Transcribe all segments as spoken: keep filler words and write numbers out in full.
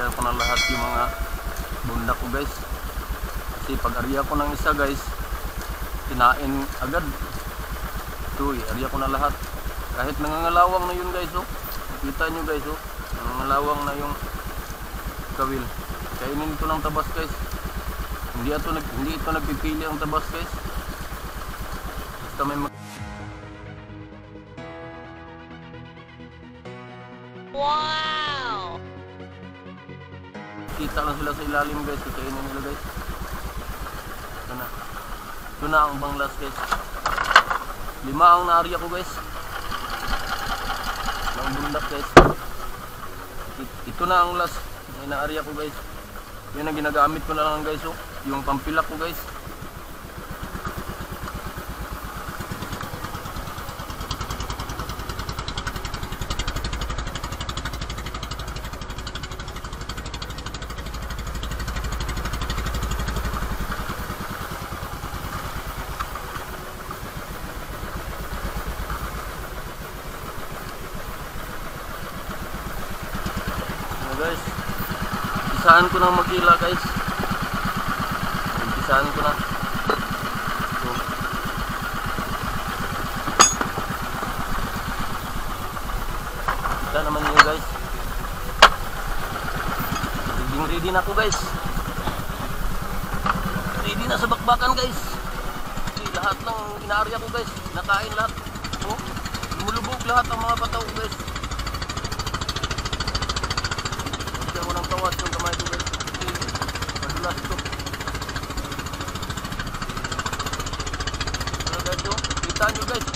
i-share ko na lahat yung mga bundak ko guys. Kasi pag-area ko ng isa guys, kinain agad. So i-area ko na lahat. Kahit nangangalawang na yun guys, oh. Kita nyo guys, oh. Nangangalawang na yung kawil. Kainin ito ng tabas guys. Hindi ito, hindi ito nagpipili ang tabas guys. Basta may mag- Wow! Kita lang sila sa ilalim guys. Kainin nila guys. Ito na. Ito na ang banglas guys. Lima ang naari ako guys. Ang bundak guys. Ito na ang last na area ko guys. Yun ang ginagamit ko na lang guys, oh. Yung pampilak ko guys. Guys, umpisahan ko na magila guys. Umpisahan ko na. So, kita naman nyo guys. Ready, ready na ako guys. Ready na sa bakbakan guys. Lahat ng inaarya ko guys, nakain lahat. Oh, lumulubog lahat ang mga bataw guys. Tawas yung kamay ko guys. Madulas ito. Ano guys yun? Kita nyo guys.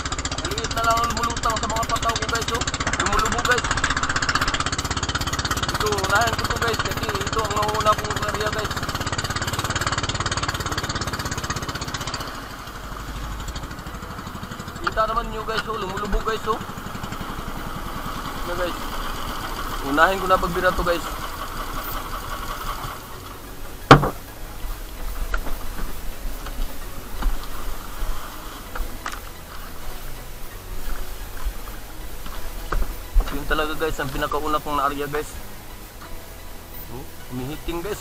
Maliit na lang lumulutang sa mga pataw ko guys yun. Lumulubo guys. Ito, unahin ko ito guys. Kasi ito ang nauna kong area guys. Kita naman nyo guys yun. Lumulubo guys yun. Ano guys? Unahin ko na pagbira ito guys. Yun talaga guys ang pinakauna kong na-area guys. Humihiting guys.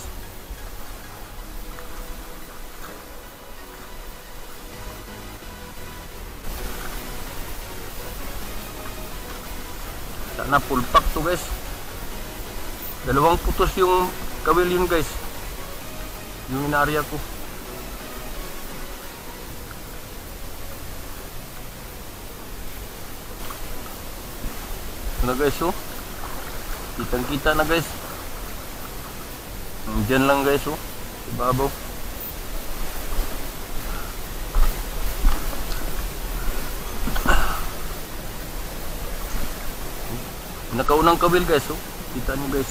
Sana full pack to guys. Dalawang putos yung kawil yun guys. Yung na-area ko. Na guys, oh. Kitang kita na guys. Diyan lang guys, oh. Ibabaw. Nakaunang kawil guys, oh. Kita nyo guys.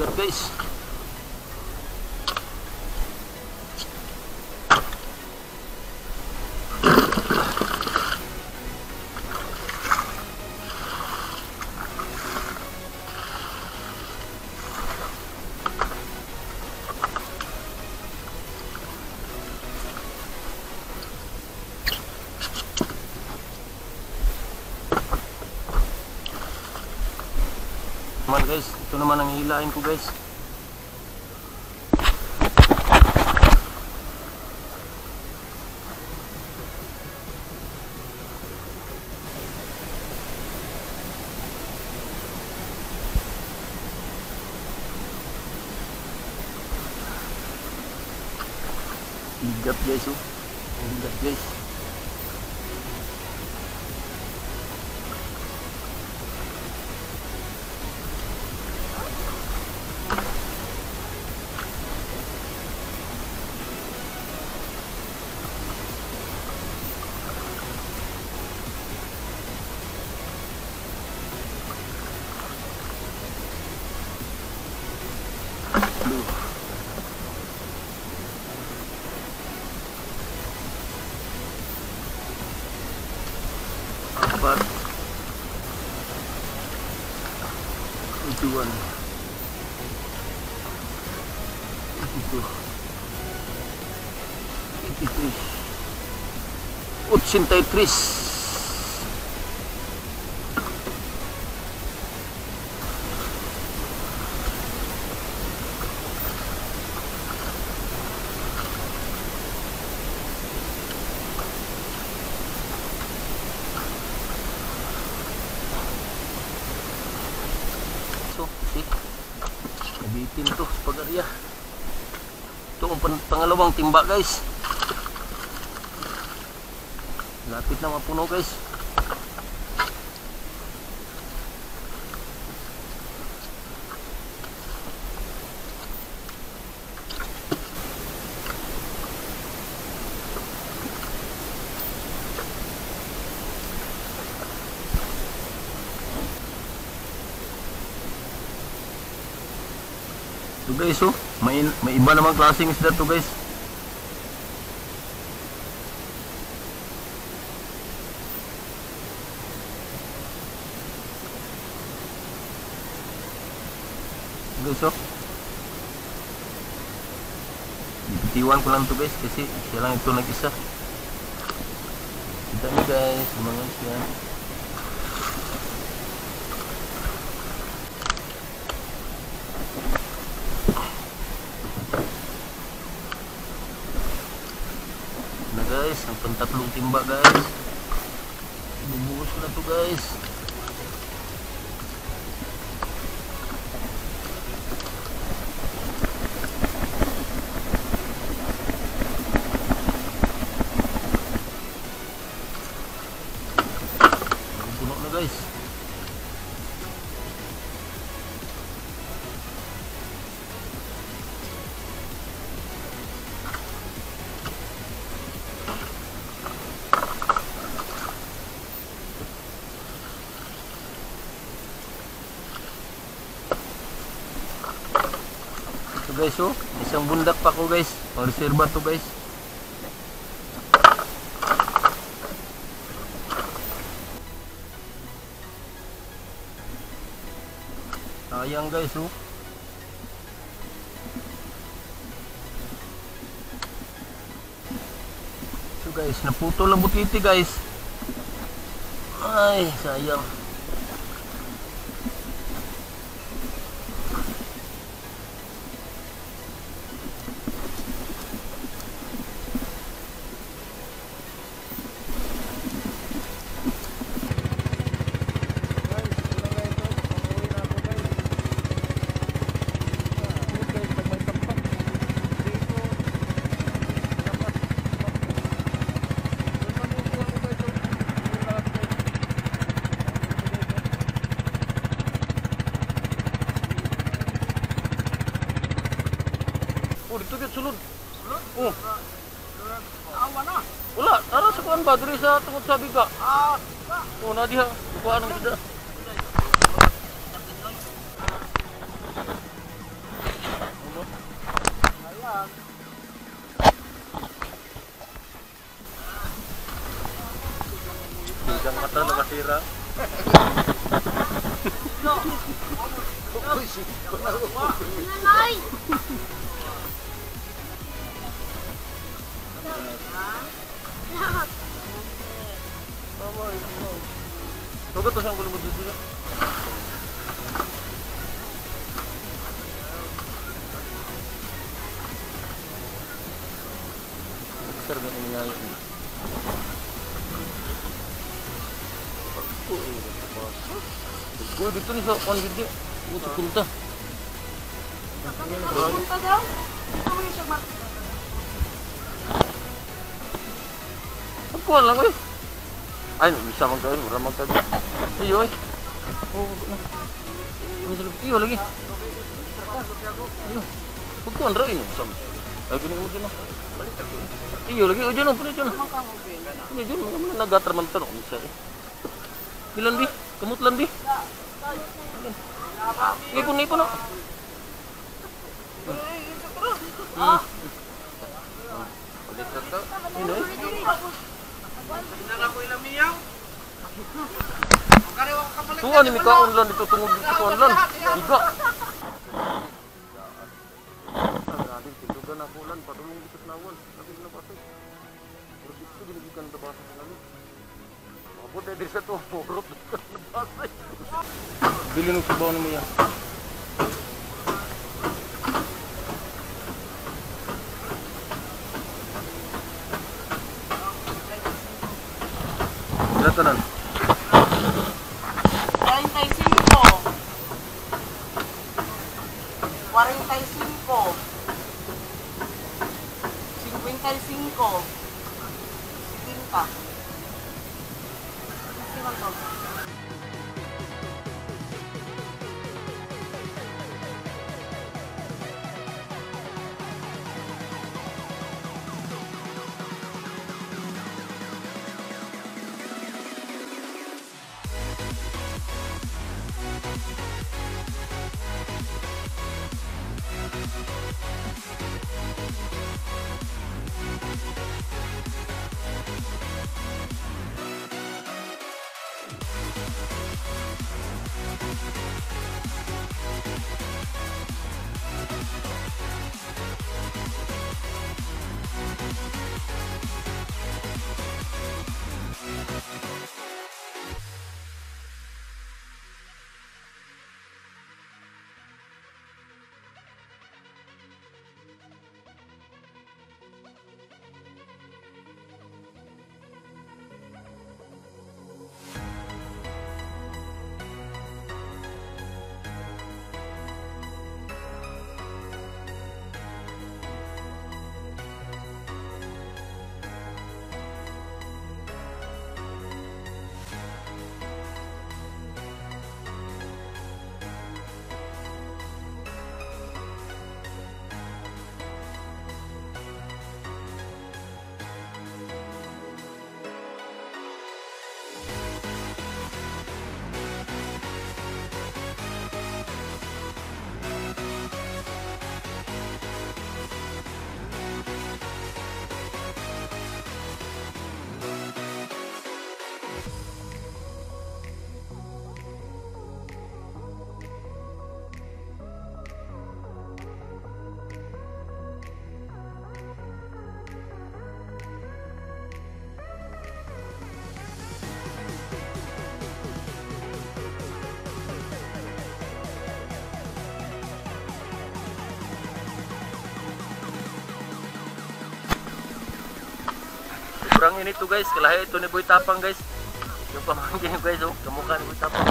their base. Guys, ito naman ang hilain ko guys. Higap guys oh. Higap guys. Tuan itu itu Utsintai Tris nabitin to sa pag-ariya. Ito ang pangalawang timba guys, lapit na mapuno guys. So guys, oh, may, may iba namang klaseng isda to guys. Guys, oh, itiwan ko lang to guys kasi siya lang ito nag-isa. Kita nyo guys, mga siya. Guys, ang pantatlong timba guys, bumuhos na to guys. Puno na guys. Guys, oh, isang bundak pa ko guys, pang-reserva to guys. Sayang guys, oh. So guys, naputol ang butiti guys. Ay, sayang. Sulod. Sulod? Oh. Awan ah. Wala, tara sa kuan ba diri sa tungod sa biga. Ah, oh, na diha kuan ang gida. mata na masira. No. Nanay. Tugot to siyang gulo mo dito na. Sir, ganun nga yun. Uy, dito na sa panggit. Uy, tukunta. Tukunta daw? Ito mo yung siyang market. Ang kuha lang eh. Ay, bisa magkawin, mura magkawin. Iyo ay. Iyo lagi. Iyo. Pagkuhan rin yun. Ay, ganyan mo dyan na. Iyo lagi. O dyan na, pwede dyan na. Iyo dyan, mga mga nag-atar man tanong. Ilan di? Kamutlan di? Ipon-ipon na. Pagkakit na. Yun ay. Tuhan ni Mika online itu tunggu itu online juga. Tadi itu kan bulan padulung itu nawon tapi kena pasti. Terus itu jadi bukan tebas sekali. Robot dari satu robot tebas. Bilin ke bawah ni ya. Datanan. Kurang ini tuh guys, kalahe ito ni Boy Tapang guys. Yung pamangkin niyo guys, oh, kamukha ni Boy Tapang.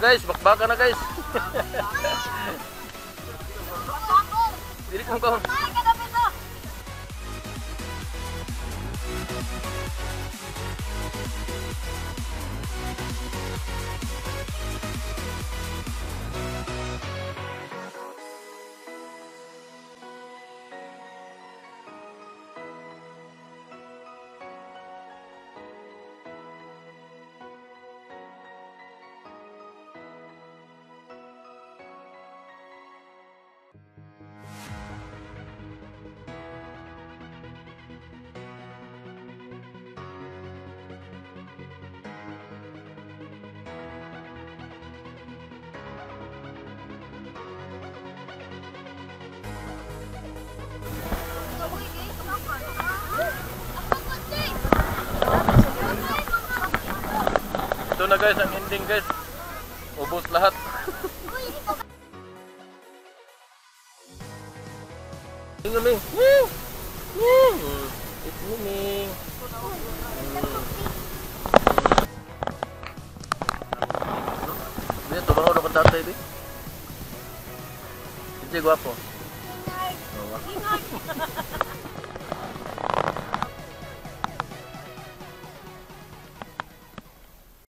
Guys, bakbakan na guys. Dili sang ko. Ito na guys, ang ending guys. Ubos lahat. Ming, ming. Ming. Ming. It's me, ming. Ini tumaroon ako tatay di. Hindi guwapo. Ingat. Ingat.